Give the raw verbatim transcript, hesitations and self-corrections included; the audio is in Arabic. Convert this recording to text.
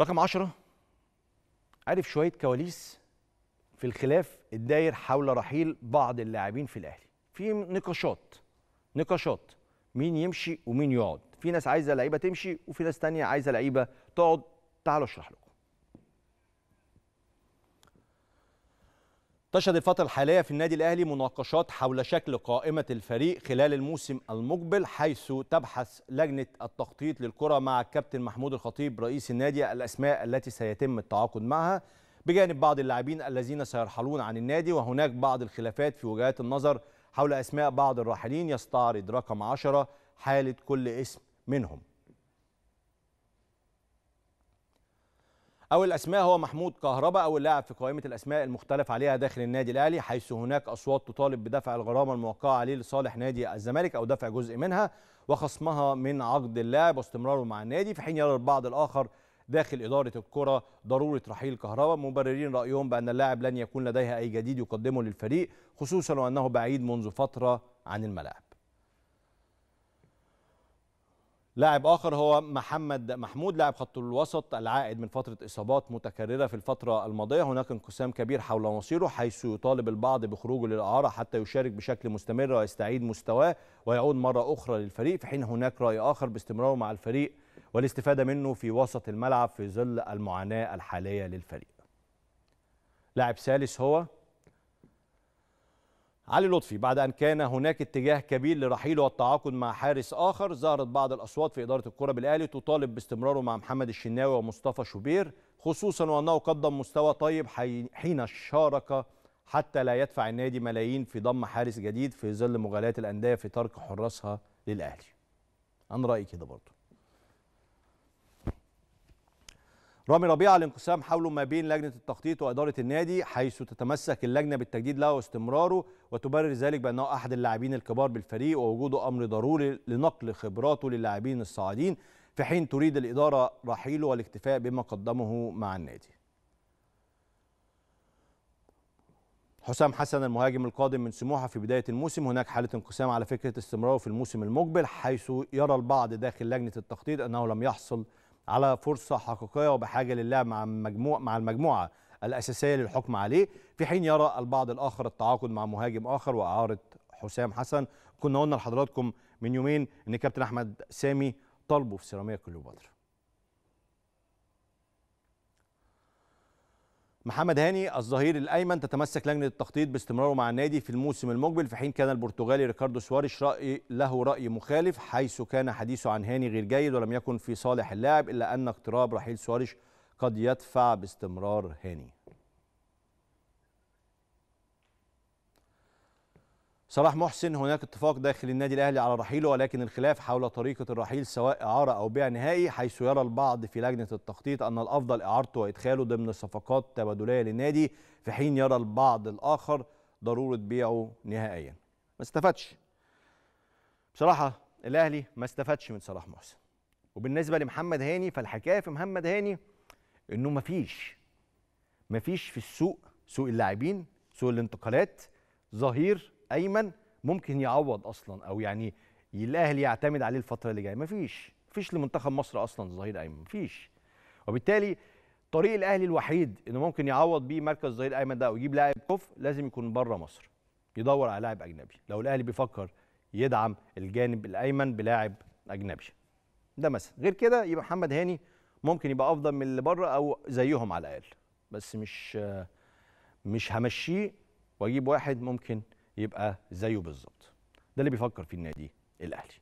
رقم عشرة عرف شوية كواليس في الخلاف الداير حول رحيل بعض اللاعبين في الأهلي. في نقاشات نقاشات مين يمشي ومين يقعد، في ناس عايزة لعيبة تمشي وفي ناس تانية عايزة لعيبة تقعد. تعالوا اشرح لكم. تشهد الفترة الحالية في النادي الأهلي مناقشات حول شكل قائمة الفريق خلال الموسم المقبل، حيث تبحث لجنة التخطيط للكرة مع الكابتن محمود الخطيب رئيس النادي الأسماء التي سيتم التعاقد معها، بجانب بعض اللاعبين الذين سيرحلون عن النادي. وهناك بعض الخلافات في وجهات النظر حول أسماء بعض الراحلين، يستعرض رقم عشرة حالة كل اسم منهم. أول الأسماء هو محمود كهربا، أول لاعب في قائمة الأسماء المختلف عليها داخل النادي الأهلي، حيث هناك أصوات تطالب بدفع الغرامة الموقعة عليه لصالح نادي الزمالك أو دفع جزء منها وخصمها من عقد اللاعب واستمراره مع النادي، في حين يرى البعض الآخر داخل إدارة الكرة ضرورة رحيل كهربا، مبررين رأيهم بأن اللاعب لن يكون لديها أي جديد يقدمه للفريق، خصوصا وأنه بعيد منذ فترة عن الملاعب. لاعب آخر هو محمد محمود، لاعب خط الوسط العائد من فترة إصابات متكررة في الفترة الماضية. هناك انقسام كبير حول مصيره، حيث يطالب البعض بخروجه للإعارة حتى يشارك بشكل مستمر ويستعيد مستواه ويعود مرة أخرى للفريق، في حين هناك رأي آخر باستمراره مع الفريق والاستفادة منه في وسط الملعب في ظل المعاناة الحالية للفريق. لاعب ثالث هو علي لطفي، بعد أن كان هناك اتجاه كبير لرحيله والتعاقد مع حارس آخر، ظهرت بعض الأصوات في إدارة الكرة بالأهلي تطالب باستمراره مع محمد الشناوي ومصطفى شوبير، خصوصا وأنه قدم مستوى طيب حين شارك، حتى لا يدفع النادي ملايين في ضم حارس جديد في ظل مغالاة الأندية في ترك حراسها للأهلي. أنا رأيي كده برضه. رامي ربيع، الانقسام حوله ما بين لجنة التخطيط وإدارة النادي، حيث تتمسك اللجنة بالتجديد له واستمراره، وتبرر ذلك بأنه أحد اللاعبين الكبار بالفريق ووجوده أمر ضروري لنقل خبراته للاعبين الصاعدين، في حين تريد الإدارة رحيله والاكتفاء بما قدمه مع النادي. حسام حسن، المهاجم القادم من سموحة، في بداية الموسم هناك حالة انقسام على فكرة استمراره في الموسم المقبل، حيث يرى البعض داخل لجنة التخطيط أنه لم يحصل على فرصة حقيقية وبحاجة للعب مع المجموعة مع المجموعة الأساسية للحكم عليه، في حين يرى البعض الآخر التعاقد مع مهاجم آخر وإعارة حسام حسن. كنا قلنا لحضراتكم من يومين إن كابتن أحمد سامي طالبه في سيراميكا كليوباترا. محمد هاني، الظهير الأيمن، تتمسك لجنة التخطيط باستمراره مع النادي في الموسم المقبل، في حين كان البرتغالي ريكاردو سواريش رأي له رأي مخالف، حيث كان حديثه عن هاني غير جيد ولم يكن في صالح اللاعب، إلا أن اقتراب رحيل سواريش قد يدفع باستمرار هاني. صلاح محسن، هناك اتفاق داخل النادي الأهلي على رحيله، ولكن الخلاف حول طريقة الرحيل سواء إعارة أو بيع نهائي، حيث يرى البعض في لجنة التخطيط أن الأفضل إعارته وإدخاله ضمن صفقات تبادلية للنادي، في حين يرى البعض الآخر ضرورة بيعه نهائيا. ما استفادش بصراحة الأهلي، ما استفادش من صلاح محسن. وبالنسبة لمحمد هاني، فالحكاية في محمد هاني إنه ما فيش ما فيش في السوق، سوق اللاعبين، سوق الانتقالات، ظهير أيمن ممكن يعوض أصلا، أو يعني الأهلي يعتمد عليه الفترة اللي جاية. مفيش مفيش لمنتخب مصر أصلا ظهير أيمن، مفيش. وبالتالي طريق الأهلي الوحيد إنه ممكن يعوض بيه مركز ظهير أيمن ده أو يجيب لاعب كوف، لازم يكون بره مصر، يدور على لاعب أجنبي، لو الأهلي بيفكر يدعم الجانب الأيمن بلاعب أجنبي. ده مثلا، غير كده يبقى محمد هاني ممكن يبقى أفضل من اللي بره أو زيهم على الأقل، بس مش مش همشيه وأجيب واحد ممكن يبقى زيه بالظبط. ده اللي بيفكر فيه النادي الأهلي.